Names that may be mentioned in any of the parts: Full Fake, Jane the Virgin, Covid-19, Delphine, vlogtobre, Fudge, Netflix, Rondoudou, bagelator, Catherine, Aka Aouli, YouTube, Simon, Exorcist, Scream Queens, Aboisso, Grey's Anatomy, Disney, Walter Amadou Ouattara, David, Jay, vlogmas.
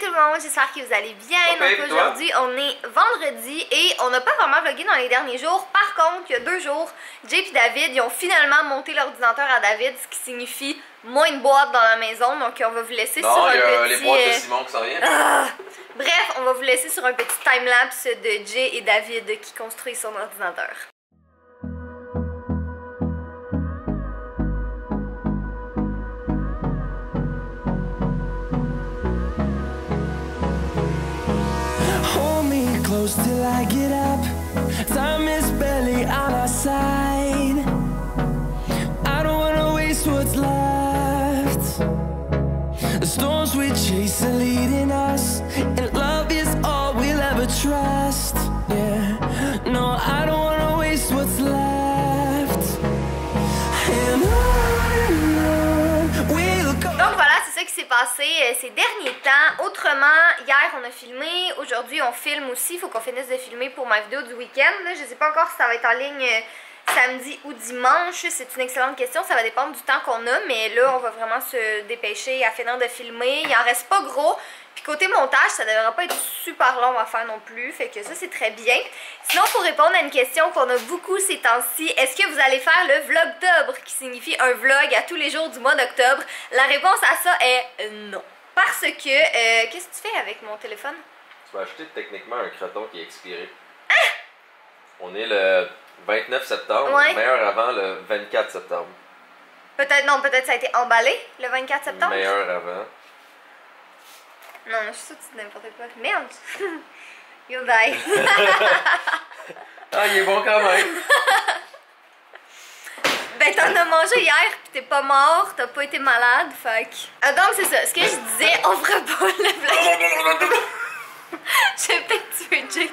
Salut tout le monde, j'espère que vous allez bien. Donc aujourd'hui on est vendredi et on n'a pas vraiment vlogué dans les derniers jours. Par contre, il y a 2 jours, Jay et David, ils ont finalement monté l'ordinateur à David, ce qui signifie moins de boîtes dans la maison. Donc on va vous laisser sur un petit... les boîtes de Simon qui s'en viennent. Bref, on va vous laisser sur un petit timelapse de Jay et David qui construisent son ordinateur. Till I get up, time is barely on our side. I don't wanna waste what's left. The storms we chase are leading us, and love is all we'll ever trust. Yeah, no, I don't wanna waste what's left. And on will go. Donc voilà, c'est ça qui s'est passé ces derniers temps. Autrement, hier on a filmé, aujourd'hui on filme aussi. Il faut qu'on finisse de filmer pour ma vidéo du week-end. Je sais pas encore si ça va être en ligne samedi ou dimanche. C'est une excellente question, ça va dépendre du temps qu'on a. Mais là on va vraiment se dépêcher à finir de filmer. Il en reste pas gros. Puis côté montage, ça devrait pas être super long à faire non plus. Fait que ça c'est très bien. Sinon, pour répondre à une question qu'on a beaucoup ces temps-ci, est-ce que vous allez faire le vlogtobre, qui signifie un vlog à tous les jours du mois d'octobre? La réponse à ça est non. Parce que, qu'est-ce que tu fais avec mon téléphone? Tu vas acheter techniquement un croton qui est expiré. Hein? On est le 29 septembre, ouais. Meilleur avant le 24 septembre. Peut-être non, peut-être ça a été emballé le 24 septembre. Meilleur avant. Non, je suis sûre que tu dis n'importe quoi. Merde! You'll die! Ah, il est bon quand même! Ben, t'en as mangé hier, pis t'es pas mort, t'as pas été malade, fuck. Donc, c'est ça. Ce que je disais, on fera pas le vlog. J'ai peut-être tué Jay.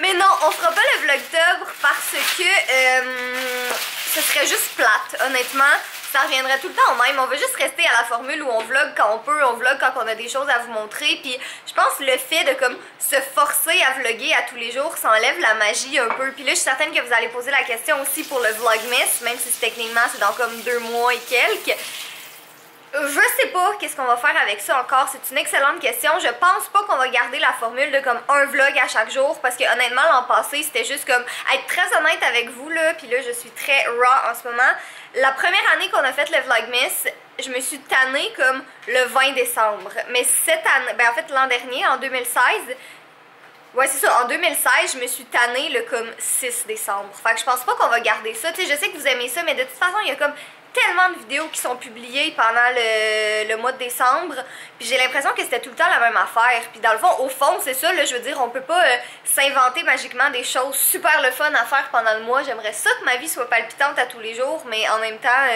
Mais non, on fera pas le vlogtobre parce que ce serait juste plate, honnêtement. Ça reviendrait tout le temps au même. On veut juste rester à la formule où on vlog quand on peut, on vlog quand on a des choses à vous montrer. Puis je pense que le fait de comme se forcer à vlogger à tous les jours, ça enlève la magie un peu. Puis là, je suis certaine que vous allez poser la question aussi pour le vlogmas, même si techniquement c'est dans comme 2 mois et quelques. Je sais pas qu'est-ce qu'on va faire avec ça encore, c'est une excellente question. Je pense pas qu'on va garder la formule de comme un vlog à chaque jour parce que honnêtement l'an passé c'était juste comme être très honnête avec vous là, puis là je suis très raw en ce moment. La première année qu'on a fait le vlogmas, je me suis tannée comme le 20 décembre. Mais cette année, ben en fait l'an dernier, en 2016, ouais c'est ça, en 2016 je me suis tannée le comme 6 décembre. Fait que je pense pas qu'on va garder ça, tu sais je sais que vous aimez ça mais de toute façon il y a comme tellement de vidéos qui sont publiées pendant le mois de décembre, puis j'ai l'impression que c'était tout le temps la même affaire. Puis dans le fond, au fond, c'est ça, là, je veux dire, on peut pas s'inventer magiquement des choses super le fun à faire pendant le mois. J'aimerais ça que ma vie soit palpitante à tous les jours, mais en même temps,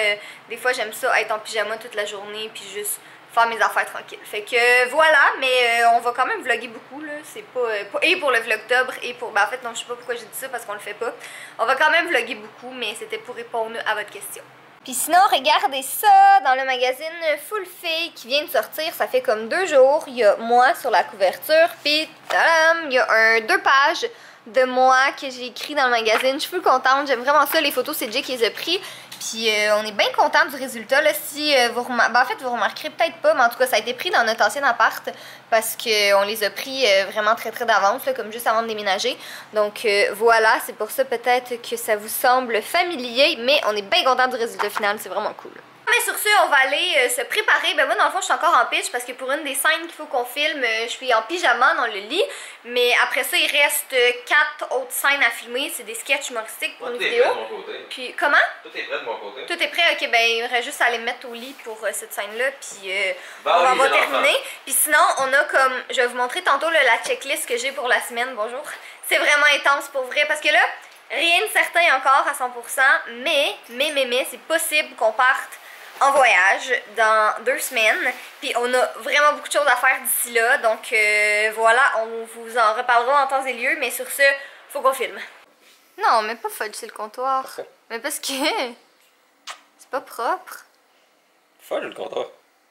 des fois j'aime ça être en pyjama toute la journée, puis juste faire mes affaires tranquilles. Fait que voilà, mais on va quand même vlogger beaucoup là, c'est pas... et pour le vlogtobre et pour... Ben en fait non, je sais pas pourquoi j'ai dit ça parce qu'on le fait pas. On va quand même vlogger beaucoup, mais c'était pour répondre à votre question. Puis sinon, regardez ça dans le magazine Full Fake qui vient de sortir, ça fait comme 2 jours. Il y a moi sur la couverture, puis tadam, il y a 2 pages de moi que j'ai écrit dans le magazine. Je suis full contente, j'aime vraiment ça, les photos c'est Jay qui les a pris. Puis on est bien contents du résultat là, si vous en fait vous remarquerez peut-être pas, mais en tout cas ça a été pris dans notre ancien appart parce qu'on les a pris vraiment très d'avance, comme juste avant de déménager. Donc voilà, c'est pour ça peut-être que ça vous semble familier, mais on est bien contents du résultat final, c'est vraiment cool. Mais sur ce, on va aller se préparer. Ben moi dans le fond je suis encore en pitch parce que pour une des scènes qu'il faut qu'on filme, je suis en pyjama dans le lit. Mais après ça il reste 4 autres scènes à filmer, c'est des sketchs humoristiques pour une vidéo. Tout est prêt de mon côté. Puis comment? Tout est prêt de mon côté. Tout est prêt, ok, ben il reste juste à aller me mettre au lit pour cette scène-là, puis on va terminer. Puis sinon on a comme, je vais vous montrer tantôt là, la checklist que j'ai pour la semaine, bonjour. C'est vraiment intense pour vrai parce que là, rien de certain encore à 100%, mais c'est possible qu'on parte en voyage dans 2 semaines, puis on a vraiment beaucoup de choses à faire d'ici là, donc voilà, on vous en reparlera en temps et lieu, mais sur ce, faut qu'on filme. Non, mais pas Fudge, c'est le comptoir. Parfait. Mais parce que c'est pas propre. Fudge le comptoir?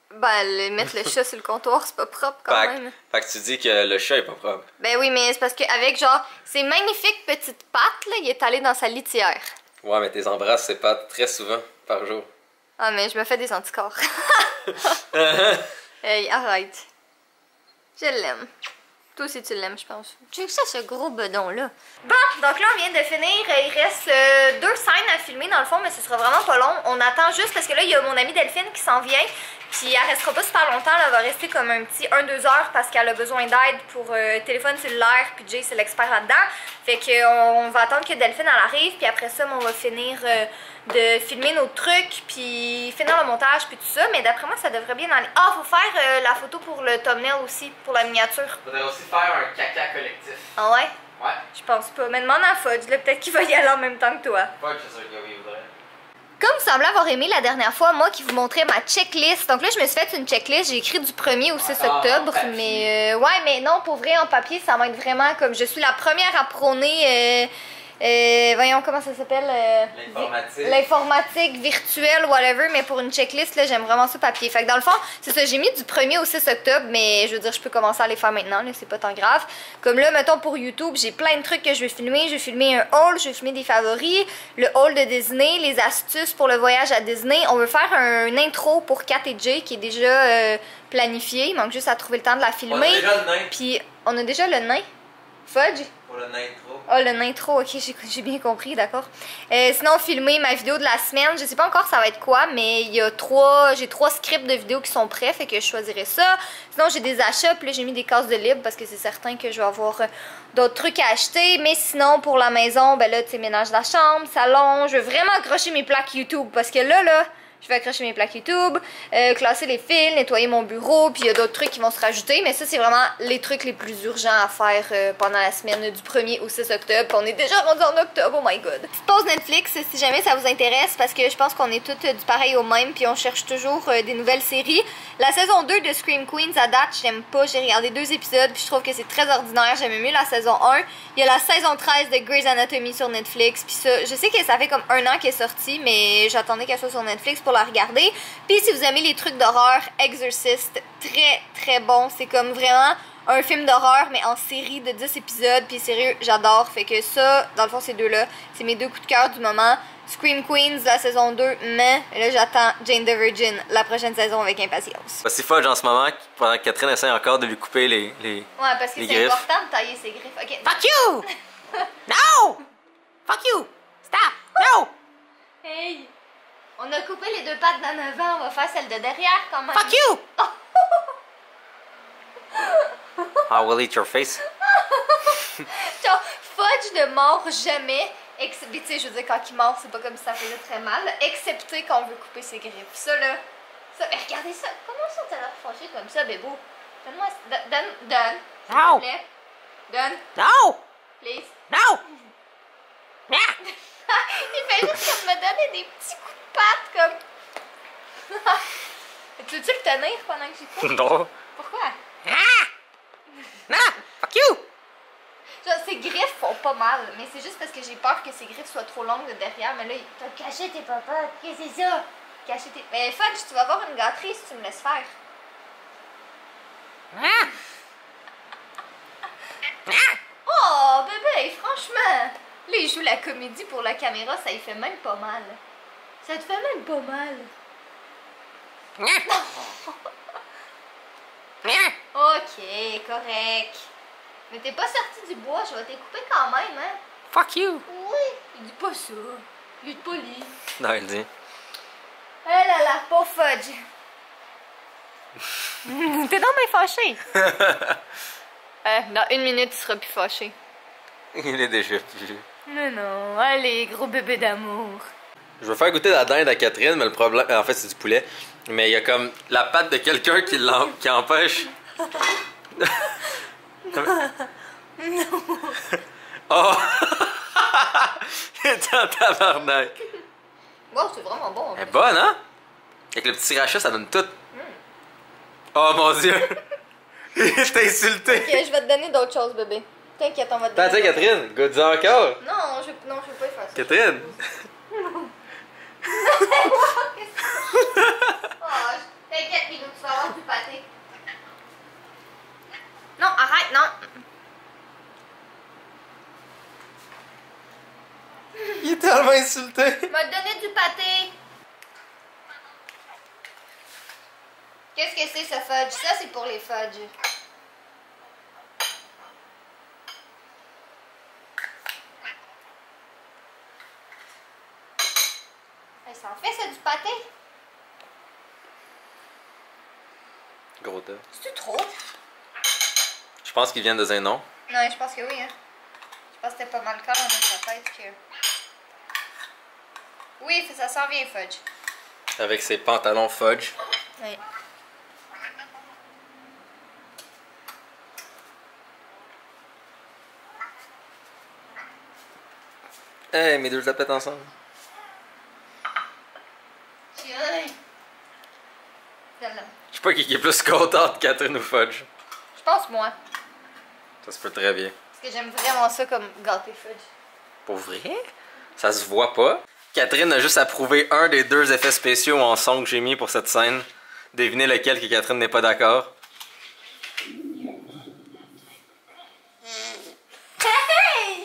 Ben, mettre le chat sur le comptoir, c'est pas propre quand même. Fait que tu dis que le chat est pas propre. Ben oui, mais c'est parce qu'avec genre ces magnifiques petites pattes, là, il est allé dans sa litière. Ouais, mais t'es embrasses ses pattes très souvent par jour. Ah mais je me fais des anticorps. Hey, arrête. Je l'aime. Toi aussi tu l'aimes, je pense. Tu veux que ça, ce gros bedon-là? Bon, donc là on vient de finir. Il reste deux scènes à filmer dans le fond, mais ce sera vraiment pas long. On attend juste parce que là, il y a mon amie Delphine qui s'en vient. Puis elle restera pas super longtemps, là, elle va rester comme un petit 1-2 heures parce qu'elle a besoin d'aide pour téléphone cellulaire, puis Jay c'est l'expert là-dedans. Fait qu'on va attendre que Delphine elle arrive, puis après ça on va finir de filmer nos trucs, puis finir le montage, puis tout ça. Mais d'après moi ça devrait bien aller. Ah, faut faire la photo pour le thumbnail aussi, pour la miniature. Faudrait aussi faire un caca collectif. Ah ouais? Ouais. Je pense pas, mais demande à Fudge, là peut-être qu'il va y aller en même temps que toi. Ouais, je suis sûr qu'il voudrait. Comme vous semblez avoir aimé la dernière fois, moi qui vous montrais ma checklist, donc là je me suis fait une checklist, j'ai écrit du 1er au 6 octobre, mais ouais, mais non, pour vrai en papier ça va être vraiment comme je suis la première à prôner, voyons comment ça s'appelle, l'informatique virtuelle, whatever, mais pour une checklist là j'aime vraiment ça papier, fait que dans le fond c'est ça, j'ai mis du 1er au 6 octobre, mais je veux dire je peux commencer à les faire maintenant, c'est pas tant grave, comme là mettons pour YouTube j'ai plein de trucs que je vais filmer, je vais filmer un haul, je vais filmer des favoris, le haul de Disney, les astuces pour le voyage à Disney, on veut faire une intro pour Kat et Jay qui est déjà planifiée, il manque juste à trouver le temps de la filmer, puis on a déjà le nain, Fudge? Pour le intro. Ah, le intro, ok, j'ai bien compris, d'accord. Sinon, filmer ma vidéo de la semaine, je sais pas encore ça va être quoi, mais il y a j'ai trois scripts de vidéos qui sont prêts, fait que je choisirai ça. Sinon, j'ai des achats, puis là, j'ai mis des cases de libre parce que c'est certain que je vais avoir d'autres trucs à acheter. Mais sinon, pour la maison, ben là, tu sais, ménage de la chambre, salon, je veux vraiment accrocher mes plaques YouTube parce que là, je vais accrocher mes plaques YouTube, classer les fils, nettoyer mon bureau, puis il y a d'autres trucs qui vont se rajouter. Mais ça, c'est vraiment les trucs les plus urgents à faire pendant la semaine du 1er au 6 octobre. Puis on est déjà rendu en octobre, oh my god. Petite pause Netflix, si jamais ça vous intéresse, parce que je pense qu'on est toutes du pareil au même, puis on cherche toujours des nouvelles séries. La saison 2 de Scream Queens, à date, j'aime pas. J'ai regardé 2 épisodes, puis je trouve que c'est très ordinaire. J'aimais mieux la saison 1. Il y a la saison 13 de Grey's Anatomy sur Netflix, puis ça, je sais que ça fait comme un an qu'elle est sortie, mais j'attendais qu'elle soit sur Netflix pour la regarder. Puis si vous aimez les trucs d'horreur, Exorcist, très très bon, c'est comme vraiment un film d'horreur mais en série de 10 épisodes, puis sérieux, j'adore, fait que ça, dans le fond ces deux-là, c'est mes deux coups de cœur du moment. Scream Queens, la saison 2, mais là j'attends Jane the Virgin, la prochaine saison avec impatience. C'est Fudge en ce moment, pendant que Catherine essaie encore de lui couper les griffes. Ouais, parce que c'est important de tailler ses griffes. Okay. Fuck you! No! Fuck you! Stop! No! Hey! On a coupé les deux pattes d'en avant, on va faire celle de derrière quand même. Fuck you! I will eat your face. Genre, Fudge ne mord jamais, tu sais, je veux dire, quand il mord, c'est pas comme si ça faisait très mal, excepté quand on veut couper ses griffes. Ça là, ça, regardez ça, comment ça t'a l'air fâché comme ça, bébé? Donne-moi, donne, s'il te plaît. Donne. No! Please. No! Il fait juste me donner des petits coups de patte comme. Tu veux-tu le tenir pendant que j'y coupe? Non. Pourquoi? Ah! Non! Fuck you! Genre, ses griffes font pas mal, mais c'est juste parce que j'ai peur que ses griffes soient trop longues de derrière. Mais là, t'as caché tes papas. Qu'est-ce que c'est ça? Caché tes. Mais Fudge, tu vas avoir une gâterie si tu me laisses faire. Ah! Ah! Oh, bébé, franchement! Là, il joue la comédie pour la caméra, ça y fait même pas mal. Ça te fait même pas mal. Ok, correct. Mais t'es pas sorti du bois, je vais te couper quand même, hein? Fuck you! Oui, il dit pas ça. Il est poli. Non, il dit. Eh là là, pauvre Fudge. T'es donc bien fâché. Dans une minute, tu seras plus fâché. Il est déjà plus. Non, non, allez, gros bébé d'amour. Je veux faire goûter de la dinde à Catherine, mais le problème. En fait, c'est du poulet. Mais il y a comme la patte de quelqu'un qui empêche. Non. Oh! Il est en tabarnak. Wow, c'est vraiment bon. Elle est bonne, hein? Avec le petit rachat, ça donne tout. Mm. Oh mon dieu! Il est insulté. Ok, je vais te donner d'autres choses, bébé. T'inquiète, on va te donner. T'as Catherine, goûte-en encore. Non, je peux pas faire ça. Catherine? T'inquiète, Minou, tu vas avoir du pâté. Non, arrête, non. Il est tellement insulté. Il m'a donné du pâté. Qu'est-ce que c'est ce fudge? Ça, c'est pour les fudges. Ça fait ça du pâté? Gros œuf. C'est-tu trop? Je pense qu'ils viennent de Zénon. Non, je pense que oui. Hein. Je pense que c'était pas mal quand même, ça fait que... Oui, ça s'en vient, Fudge. Avec ses pantalons Fudge. Oui. Hey, mes deux tapettes ensemble. Je sais pas qui est plus contente, Catherine ou Fudge. Je pense moi. Ça se peut très bien. Parce que j'aime vraiment ça comme gâter Fudge. Pour vrai? Ça se voit pas. Catherine a juste approuvé un des deux effets spéciaux en son que j'ai mis pour cette scène. Devinez lequel que Catherine n'est pas d'accord. Hey!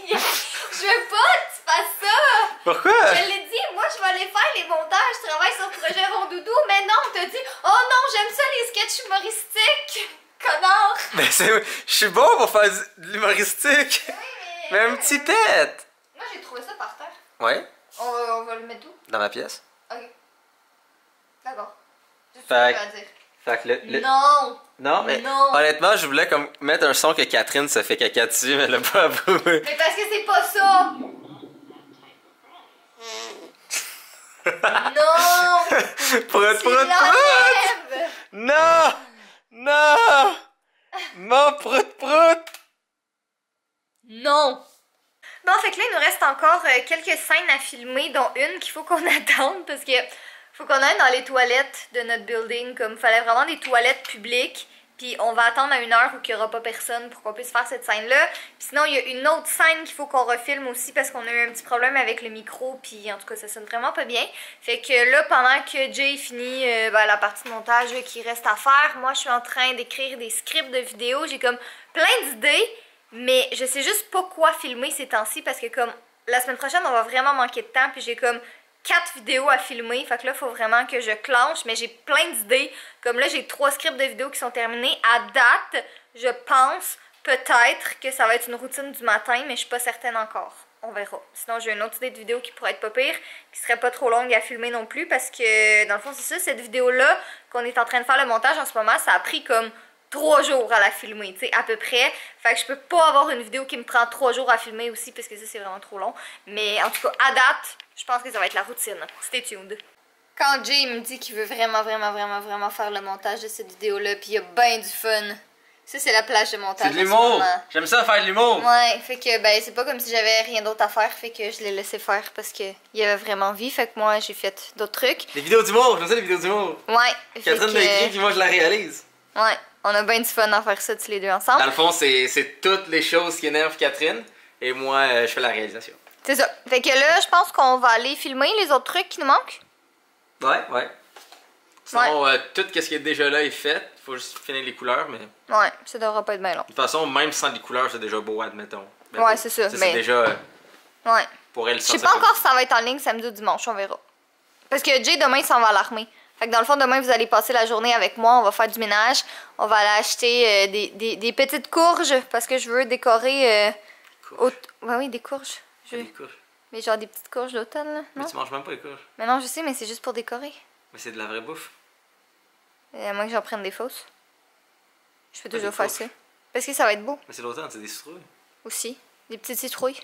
Je veux pas que tu fasses ça! Pourquoi? Je l'ai dit, moi je vais aller faire les montages, je travaille sur le projet Rondoudou, mais non, on t'a dit, oh non, j'aime ça les sketchs humoristiques! Connard! Mais c'est... Je suis bon pour faire de l'humoristique! Oui, mais... un petit pet! Moi j'ai trouvé ça par terre. Ouais? On va le mettre où? Dans ma pièce. Ok. D'accord. Fait que le... Non! Non, mais non. Honnêtement, je voulais comme mettre un son que Catherine se fait caca dessus, mais elle a pas approuvé. Mais parce que c'est pas ça! Non! Prout prout prout! Non! Non! Mon prout prout! Non! Bon, fait que là, il nous reste encore quelques scènes à filmer, dont une qu'il faut qu'on attende parce que faut qu'on aille dans les toilettes de notre building. Comme, fallait vraiment des toilettes publiques. Puis on va attendre à une heure où il n'y aura pas personne pour qu'on puisse faire cette scène-là. Puis sinon, il y a une autre scène qu'il faut qu'on refilme aussi parce qu'on a eu un petit problème avec le micro. Puis en tout cas, ça sonne vraiment pas bien. Fait que là, pendant que Jay finit la partie de montage qui reste à faire, moi, je suis en train d'écrire des scripts de vidéos. J'ai comme plein d'idées, mais je sais juste pas quoi filmer ces temps-ci parce que comme la semaine prochaine, on va vraiment manquer de temps. Puis j'ai comme... 4 vidéos à filmer, fait que là, faut vraiment que je clenche, mais j'ai plein d'idées. Comme là, j'ai 3 scripts de vidéos qui sont terminés. À date, je pense peut-être que ça va être une routine du matin, mais je suis pas certaine encore. On verra. Sinon, j'ai une autre idée de vidéo qui pourrait être pas pire, qui serait pas trop longue à filmer non plus, parce que, dans le fond, c'est ça, cette vidéo-là qu'on est en train de faire le montage en ce moment, ça a pris comme 3 jours à la filmer, tu sais, à peu près. Fait que je peux pas avoir une vidéo qui me prend 3 jours à filmer aussi, parce que ça, c'est vraiment trop long. Mais, en tout cas, à date... Je pense que ça va être la routine. Stay tuned. Quand Jay me dit qu'il veut vraiment faire le montage de cette vidéo-là, puis il y a bien du fun. Ça, c'est la plage de montage. C'est de l'humour! J'aime ça faire de l'humour! Ouais, fait que ben c'est pas comme si j'avais rien d'autre à faire, fait que je l'ai laissé faire parce qu'il y avait vraiment envie, fait que moi, j'ai fait d'autres trucs. Les vidéos d'humour! J'aime ça, les vidéos d'humour! Ouais! Catherine l'a écrit, puis moi, je la réalise. Ouais, on a bien du fun à faire ça tous les deux ensemble. Dans le fond, c'est toutes les choses qui énervent Catherine, et moi, je fais la réalisation. C'est ça. Fait que là, je pense qu'on va aller filmer les autres trucs qui nous manquent. Ouais. Sinon, tout ce qui est déjà là est fait. Faut juste finir les couleurs, mais... Ouais, ça devra pas être bien long. De toute façon, même sans les couleurs, c'est déjà beau, admettons. Ben, ouais, c'est ça. Mais... c'est déjà... ouais. Pour elle, je sais pas encore si ça va être en ligne samedi ou dimanche, on verra. Parce que Jay, demain, il s'en va à l'armée. Fait que dans le fond, demain, vous allez passer la journée avec moi. On va faire du ménage. On va aller acheter des petites courges parce que je veux décorer... oui, des courges. Des courges. Mais genre des petites courges d'automne là. Mais tu manges même pas les courges. Mais non, je sais, mais c'est juste pour décorer. Mais c'est de la vraie bouffe. À moins que j'en prenne des fausses. Je peux toujours faire ça. Parce que ça va être beau. Mais c'est l'automne, c'est des citrouilles. Aussi. Des petites citrouilles.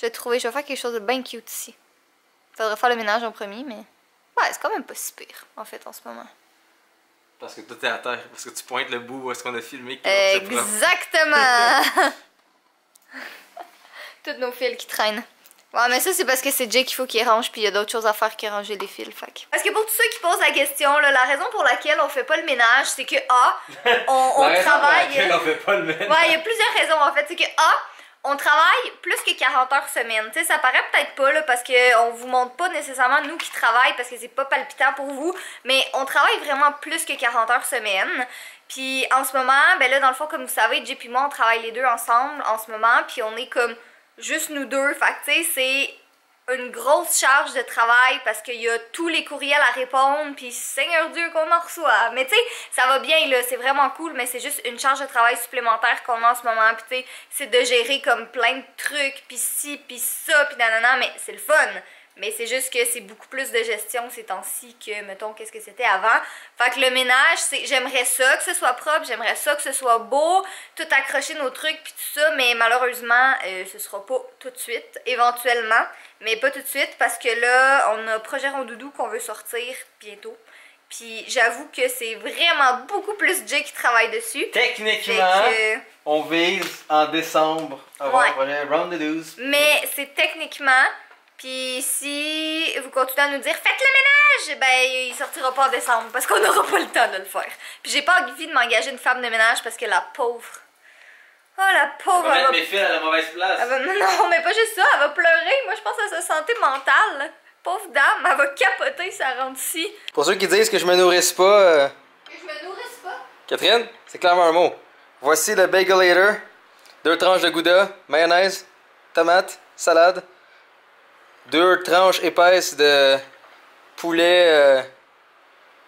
Je vais faire quelque chose de bien cute ici. Faudrait faire le ménage en premier, mais. Ouais, c'est quand même pas si pire en fait en ce moment. Parce que tout est à terre, parce que tu pointes le bout où est-ce qu'on a filmé. Exactement! Toutes nos fils qui traînent. Ouais, mais ça, c'est parce que c'est Jay qu'il faut qu'il range, puis il y a d'autres choses à faire que ranger les fils. Fac. Parce que pour tous ceux qui posent la question, là, la raison pour laquelle on fait pas le ménage, c'est que A, on travaille. On fait pas le ménage. Ouais, il y a plusieurs raisons en fait. C'est que A, on travaille plus que 40 heures semaine. Tu sais, ça paraît peut-être pas là, parce qu'on vous montre pas nécessairement nous qui travaillons parce que c'est pas palpitant pour vous, mais on travaille vraiment plus que 40 heures semaine. Puis en ce moment, ben là, dans le fond, comme vous savez, Jay et moi, on travaille les deux ensemble en ce moment, puis on est comme. Juste nous deux, fait que tu sais, c'est une grosse charge de travail parce qu'il y a tous les courriels à répondre, puis Seigneur Dieu qu'on en reçoit. Mais tu sais, ça va bien là, c'est vraiment cool, mais c'est juste une charge de travail supplémentaire qu'on a en ce moment, puis tu sais, c'est de gérer comme plein de trucs, puis ci, puis ça, puis nanana, mais c'est le fun. Mais c'est juste que c'est beaucoup plus de gestion ces temps-ci que, mettons, qu'est-ce que c'était avant. Fait que le ménage, j'aimerais ça que ce soit propre, j'aimerais ça que ce soit beau, tout accrocher nos trucs puis tout ça, mais malheureusement, ce sera pas tout de suite, éventuellement, mais pas tout de suite parce que là, on a projet Rondoudou qu'on veut sortir bientôt. Puis j'avoue que c'est vraiment beaucoup plus Jay qui travaille dessus. Techniquement, que... on vise en décembre avant le projet Rondoudou. Mais c'est techniquement... Puis si vous continuez à nous dire « Faites le ménage !» Ben il sortira pas en décembre parce qu'on n'aura pas le temps de le faire. Puis j'ai pas envie de m'engager une femme de ménage parce que la pauvre... Oh la pauvre... Elle va mettre mes fils à la mauvaise place. Non mais pas juste ça, elle va pleurer. Moi je pense à sa santé mentale. Pauvre dame, elle va capoter si elle rentre ici. Pour ceux qui disent que je me nourrisse pas... Que je me nourrisse pas? Catherine, c'est clairement un mot. Voici le bagelator. 2 tranches de gouda, mayonnaise, tomate, salade. 2 tranches épaisses de poulet,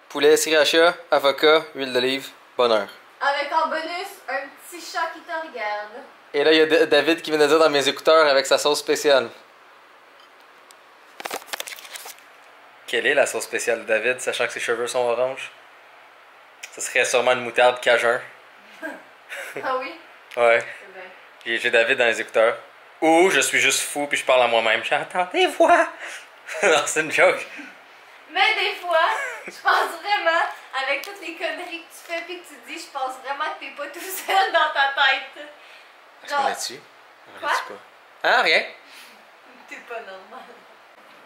poulet sriracha, avocat, huile d'olive, bonheur. Avec en bonus, un petit chat qui te regarde. Et là, il y a David qui vient de dire dans mes écouteurs avec sa sauce spéciale. Quelle est la sauce spéciale de David, sachant que ses cheveux sont oranges? Ce serait sûrement une moutarde cajun. Ah oui? Ouais. J'ai David dans les écouteurs. Ou je suis juste fou puis je parle à moi-même. J'entends des voix. Non, c'est une joke. Mais des fois, je pense vraiment, avec toutes les conneries que tu fais puis que tu dis, je pense vraiment que t'es pas tout seul dans ta tête. Genre... On là-dessus? Quoi? Ah, rien. T'es pas normal.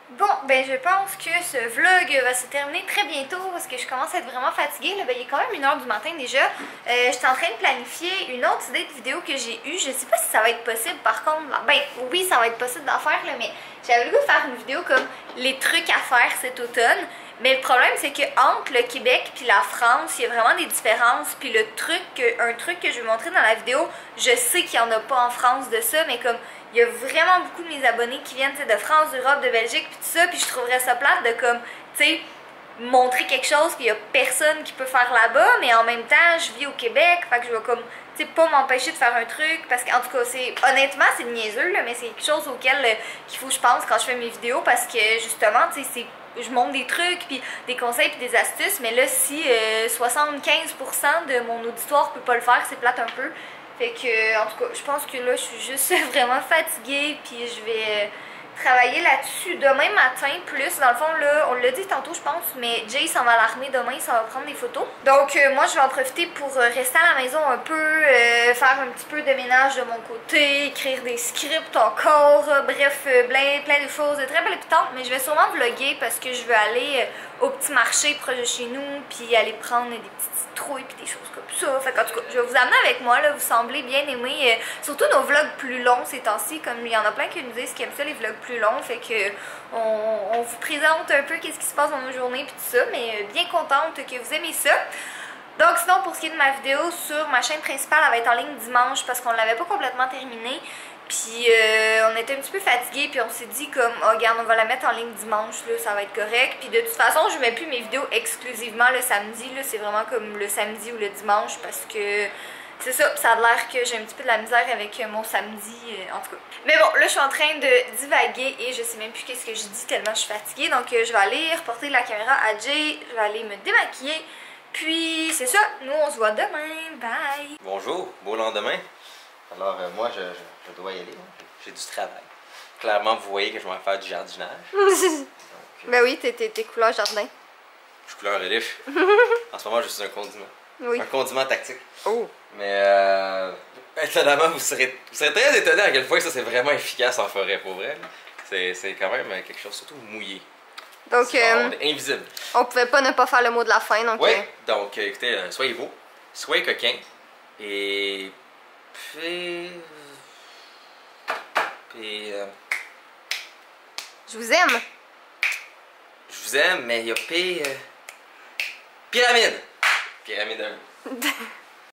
Bon, ben je pense que ce vlog va se terminer très bientôt parce que je commence à être vraiment fatiguée. Là, ben, il est quand même 1 h du matin déjà. Je suis en train de planifier une autre idée de vidéo que j'ai eue. Je sais pas si ça va être possible par contre. Ben oui, ça va être possible d'en faire, là, mais j'avais le goût de faire une vidéo comme les trucs à faire cet automne. Mais le problème, c'est que entre le Québec puis la France, il y a vraiment des différences. Puis le truc, un truc que je vais montrer dans la vidéo, je sais qu'il n'y en a pas en France de ça, mais comme il y a vraiment beaucoup de mes abonnés qui viennent de France, d'Europe, de Belgique, puis tout ça, puis je trouverais ça plate de comme, tu sais, montrer quelque chose qu'il n'y a personne qui peut faire là-bas, mais en même temps, je vis au Québec, fait que je vais comme, tu sais, pas m'empêcher de faire un truc, parce qu'en tout cas, c'est honnêtement, c'est niaiseux, là, mais c'est quelque chose auquel qu'il faut que je pense quand je fais mes vidéos, parce que justement, tu sais, c'est... Je montre des trucs, puis des conseils, puis des astuces, mais là, si 75% de mon auditoire peut pas le faire, c'est plate un peu. Fait que, en tout cas, je pense que là, je suis juste vraiment fatiguée, puis je vais travailler là-dessus demain matin, plus, dans le fond, là, on l'a dit tantôt, je pense, mais Jay s'en va à l'armée demain, il s'en va prendre des photos. Donc, moi, je vais en profiter pour rester à la maison un peu, faire un petit peu de ménage de mon côté, écrire des scripts encore, bref, plein de choses, de très belles pitantes, mais je vais sûrement vlogger parce que je veux aller au petit marché proche de chez nous, puis aller prendre des petites citrouilles, puis des choses comme ça. Fait qu'en tout cas, je vais vous amener avec moi, là, vous semblez bien aimer, surtout nos vlogs plus longs ces temps-ci, comme il y en a plein qui nous disent qu'ils aiment ça, les vlogs plus long, fait que on vous présente un peu qu'est-ce qui se passe dans nos journées puis tout ça, mais bien contente que vous aimez ça. Donc sinon, pour ce qui est de ma vidéo sur ma chaîne principale, elle va être en ligne dimanche parce qu'on l'avait pas complètement terminée, puis on était un petit peu fatigués, puis on s'est dit comme oh, regarde, on va la mettre en ligne dimanche, là, ça va être correct. Puis de toute façon, je mets plus mes vidéos exclusivement le samedi, là, c'est vraiment comme le samedi ou le dimanche parce que c'est ça, ça a l'air que j'ai un petit peu de la misère avec mon samedi, en tout cas. Mais bon, là je suis en train de divaguer et je sais même plus qu'est-ce que je dis tellement je suis fatiguée. Donc je vais aller reporter la caméra à Jay, je vais aller me démaquiller. Puis c'est ça, nous on se voit demain, bye! Bonjour, beau lendemain. Alors moi je dois y aller, j'ai du travail. Clairement vous voyez que je vais faire du jardinage. Ben oui, t'es couleur jardin. Je suis couleur relief. En ce moment je suis un condiment. Oui. Un condiment tactique. Oh. Mais étonnamment, vous serez très étonné à quel point ça c'est vraiment efficace en forêt, pour vrai. C'est quand même quelque chose, surtout mouillé. Donc, on est invisible. On pouvait pas ne pas faire le mot de la fin. Donc, ouais. Donc, écoutez, soyez beaux, soyez coquins et. Puis je vous aime. Je vous aime, mais il y a Pyramide. Pyramide 1.